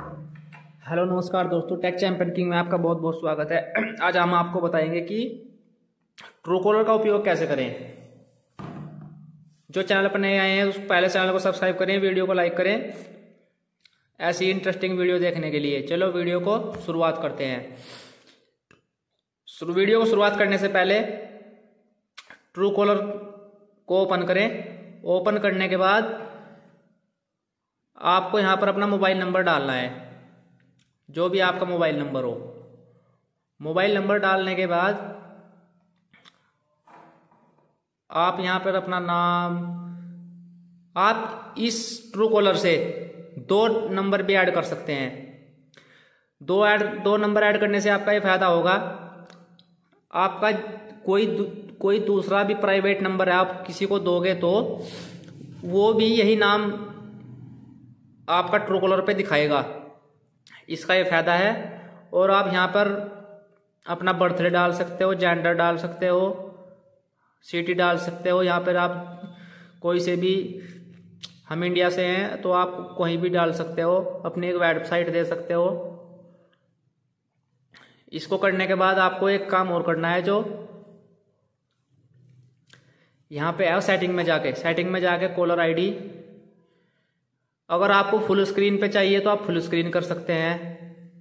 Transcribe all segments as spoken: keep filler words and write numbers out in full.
Hello नमस्कार दोस्तों, take champion king में आपका बहुत बहुत स्वागत है। आज हम आपको बताएंगे कि ट्रूकॉलर का उपयोग कैसे करें। जो चैनल पर नए आए हैं उस पहले चैनल को सब्सक्राइब करें, वीडियो को लाइक करें ऐसी इंटरेस्टिंग वीडियो देखने के लिए। चलो वीडियो को शुरुआत करते हैं। वीडियो को शुरुआत करने से पहले ट्रूकॉलर को ओपन करें। ओपन करने के बाद आपको यहाँ पर अपना मोबाइल नंबर डालना है, जो भी आपका मोबाइल नंबर हो। मोबाइल नंबर डालने के बाद आप यहाँ पर अपना नाम, आप इस ट्रूकॉलर से दो नंबर भी ऐड कर सकते हैं। दो ऐड दो नंबर ऐड करने से आपका ये फायदा होगा, आपका कोई दू, कोई दूसरा भी प्राइवेट नंबर है आप किसी को दोगे तो वो भी यही नाम आपका ट्रूकॉलर पे दिखाएगा। इसका ये फायदा है। और आप यहाँ पर अपना बर्थडे डाल सकते हो, जेंडर डाल सकते हो, सिटी डाल सकते हो। यहाँ पर आप कोई से भी, हम इंडिया से हैं तो आप कहीं भी डाल सकते हो, अपनी एक वेबसाइट दे सकते हो। इसको करने के बाद आपको एक काम और करना है, जो यहाँ पे है सेटिंग में जाके, सेटिंग में जाके कॉलर आईडी, अगर आपको फुल स्क्रीन पे चाहिए तो आप फुल स्क्रीन कर सकते हैं,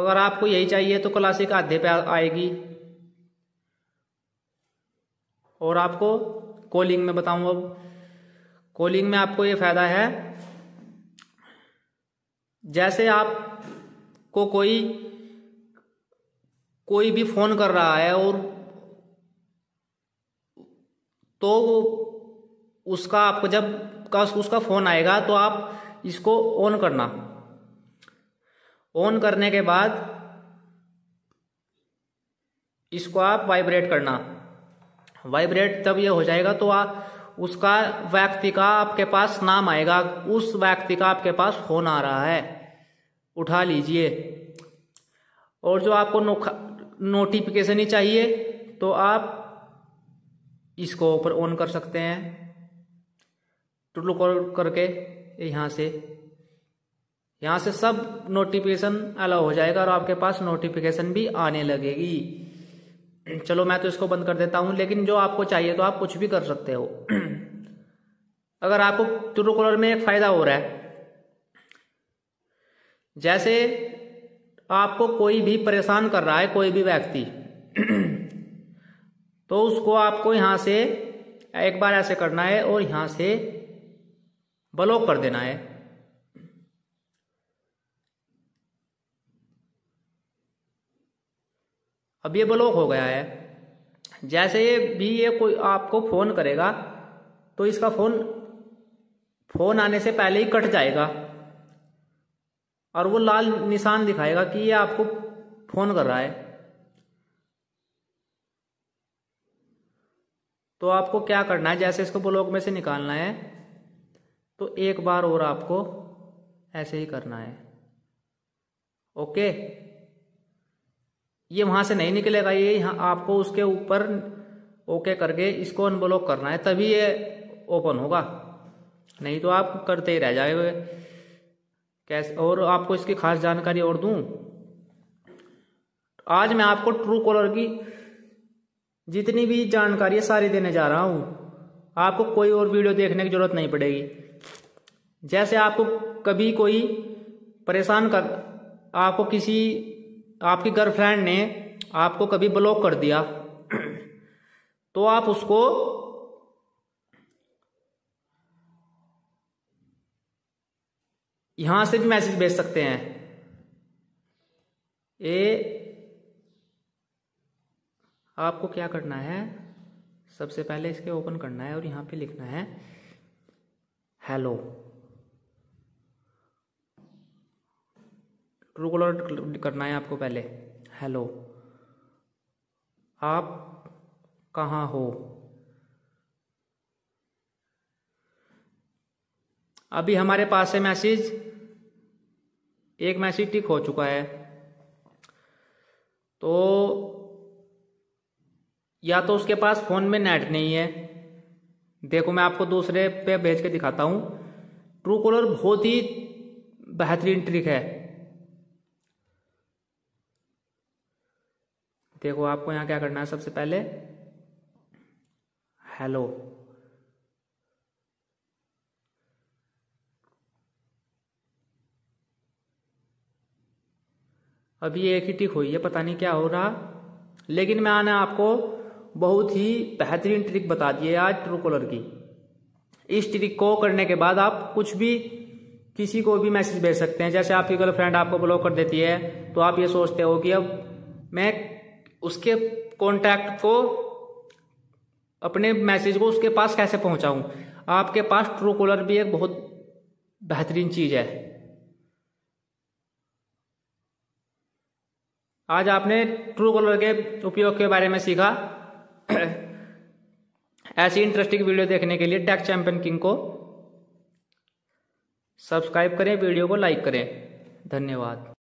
अगर आपको यही चाहिए तो क्लासिक आधे पे आएगी। और आपको कॉलिंग में बताऊं, अब कॉलिंग में आपको ये फायदा है, जैसे आपको कोई कोई भी फोन कर रहा है और तो उसका आपको जब का उसका फोन आएगा तो आप इसको ऑन करना। ऑन करने के बाद इसको आप वाइब्रेट करना। वाइब्रेट तब ये हो जाएगा तो आप उसका व्यक्ति का आपके पास नाम आएगा, उस व्यक्ति का आपके पास फोन आ रहा है, उठा लीजिए। और जो आपको नोटिफिकेशन ही चाहिए तो आप इसको ऊपर ऑन कर सकते हैं, ट्रू कॉलर करके। यहाँ से यहाँ से सब नोटिफिकेशन अलाउ हो जाएगा और आपके पास नोटिफिकेशन भी आने लगेगी। चलो मैं तो इसको बंद कर देता हूँ, लेकिन जो आपको चाहिए तो आप कुछ भी कर सकते हो। अगर आपको ट्रू कॉलर में एक फायदा हो रहा है, जैसे आपको कोई भी परेशान कर रहा है, कोई भी व्यक्ति, तो उसको आपको यहाँ से एक बार ऐसे करना है और यहाँ से ब्लॉक कर देना है। अब ये ब्लॉक हो गया है। जैसे ये भी ये कोई आपको फोन करेगा तो इसका फोन फोन आने से पहले ही कट जाएगा और वो लाल निशान दिखाएगा कि ये आपको फोन कर रहा है। तो आपको क्या करना है, जैसे इसको ब्लॉक में से निकालना है तो एक बार और आपको ऐसे ही करना है। ओके, ये वहां से नहीं निकलेगा, ये यहाँ आपको उसके ऊपर ओके करके इसको अनब्लॉक करना है, तभी ये ओपन होगा, नहीं तो आप करते ही रह जाएंगे। कैसे, और आपको इसकी खास जानकारी और दूं, आज मैं आपको ट्रूकॉलर की जितनी भी जानकारी है सारी देने जा रहा हूँ, आपको कोई और वीडियो देखने की जरूरत नहीं पड़ेगी। जैसे आपको कभी कोई परेशान कर, आपको किसी, आपकी गर्लफ्रेंड ने आपको कभी ब्लॉक कर दिया तो आप उसको यहां से भी मैसेज भेज सकते हैं, ए आपको क्या करना है, सबसे पहले इसके ओपन करना है और यहाँ पे लिखना है हेलो। ट्रूकॉलर करना है आपको पहले, हेलो आप कहाँ हो। अभी हमारे पास से मैसेज, एक मैसेज टिक हो चुका है, तो या तो उसके पास फोन में नेट नहीं है। देखो मैं आपको दूसरे पे भेज के दिखाता हूँ। ट्रूकॉलर बहुत ही बेहतरीन ट्रिक है। देखो आपको यहाँ क्या करना है, सबसे पहले हेलो, अभी एक ही टिक हुई है, पता नहीं क्या हो रहा, लेकिन मैंने आपको बहुत ही बेहतरीन ट्रिक बता दी है आज ट्रूकॉलर की। इस ट्रिक को करने के बाद आप कुछ भी किसी को भी मैसेज भेज सकते हैं। जैसे आपकी गर्लफ्रेंड आपको ब्लॉक कर देती है तो आप ये सोचते हो कि अब मैं उसके कॉन्टैक्ट को, अपने मैसेज को उसके पास कैसे पहुंचाऊं। आपके पास ट्रूकॉलर भी एक बहुत बेहतरीन चीज़ है। आज आपने ट्रूकॉलर के उपयोग के बारे में सीखा। ऐसी इंटरेस्टिंग वीडियो देखने के लिए टेक चैंपियन किंग को सब्सक्राइब करें, वीडियो को लाइक करें। धन्यवाद।